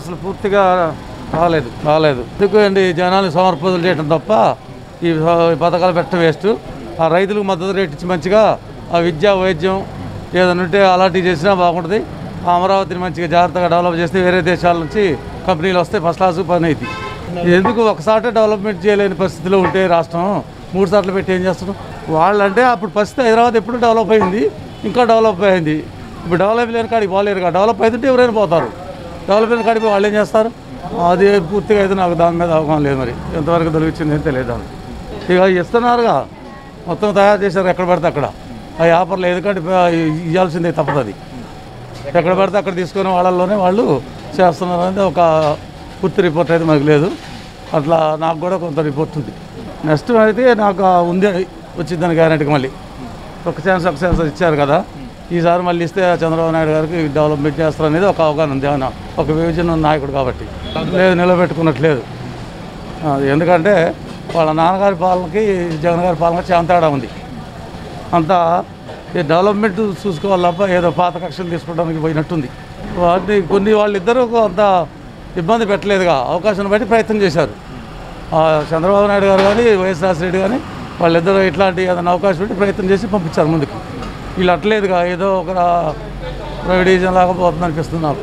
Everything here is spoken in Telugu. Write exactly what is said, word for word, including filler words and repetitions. అసలు పూర్తిగా రాలేదు రాలేదు ఎందుకంటే జనాలు సమర్పణలు చేయడం తప్ప ఈ పథకాలు పెట్టడం వేస్ట్. ఆ రైతులకు మద్దతు రేటు ఇచ్చి మంచిగా ఆ విద్యా వైద్యం ఏదైనా ఉంటే అలాంటివి చేసినా బాగుంటుంది. అమరావతిని మంచిగా జాగ్రత్తగా డెవలప్ చేస్తే వేరే దేశాల నుంచి కంపెనీలు వస్తే ఫస్ట్ క్లాస్ పని అవుతుంది. ఎందుకు ఒకసారి డెవలప్మెంట్ చేయలేని పరిస్థితిలో ఉంటే రాష్ట్రం మూడు సార్లు పెట్టి ఏం చేస్తున్నాం వాళ్ళంటే అప్పుడు పరిస్థితి హైదరాబాద్ ఎప్పుడు డెవలప్ అయింది ఇంకా డెవలప్ అయింది. ఇప్పుడు డెవలప్ లేని కాడికి పోలేరు కదా, డెవలప్ అవుతుంటే ఎవరైనా పోతారు, డెవలప్ లేని కాడికి వాళ్ళు ఏం చేస్తారు? అది పూర్తిగా అయితే నాకు దాని మీద అవగాహన లేదు. మరి ఎంతవరకు దొరికించింది ఏం తెలియదు. ఇక ఇస్తున్నారుగా మొత్తం తయారు చేశారు ఎక్కడ పడితే అక్కడ ఆ ఆఫర్లు, ఎందుకంటే ఇవ్వాల్సిందే తప్పదు. ఎక్కడ పడితే అక్కడ తీసుకునే వాళ్ళల్లోనే వాళ్ళు చేస్తున్నారు అనేది ఒక పూర్తి రిపోర్ట్ అయితే మనకు లేదు. అట్లా నాకు కూడా కొంత రిపోర్ట్ ఉంది. నెక్స్ట్ అయితే నాకు ఉంది వచ్చిందని గ్యారెంటీకి మళ్ళీ ఒక ఛాన్స్ ఒక ఛాన్స్ ఇచ్చారు కదా, ఈసారి మళ్ళీ ఇస్తే చంద్రబాబు నాయుడు గారికి డెవలప్మెంట్ చేస్తారు అనేది ఒక అవగాహన ఉంది. ఆయన ఒక విభజన నాయకుడు కాబట్టి లేదు నిలబెట్టుకున్నట్లేదు. ఎందుకంటే వాళ్ళ నాన్నగారి పాలనకి జగన్ గారి పాలనకి చాలా తేడా ఉంది. అంతా డెవలప్మెంట్ చూసుకోవాలి తప్ప ఏదో పాత కక్షలు తీసుకోవడానికి పోయినట్టుంది. వాటిని కొన్ని వాళ్ళిద్దరూ అంత ఇబ్బంది పెట్టలేదుగా, అవకాశాన్ని బట్టి ప్రయత్నం చేశారు. చంద్రబాబు నాయుడు గారు కానీ వైఎస్ రాజశేఖర కానీ వాళ్ళిద్దరూ ఇట్లాంటి ఏదైనా అవకాశం పెట్టి ప్రయత్నం చేసి పంపించారు ముందుకు. వీళ్ళు అట్లేదుగా, ఏదో ఒక ప్రైవేటైజేషన్ లాగా పోతుంది అనిపిస్తుంది నాకు.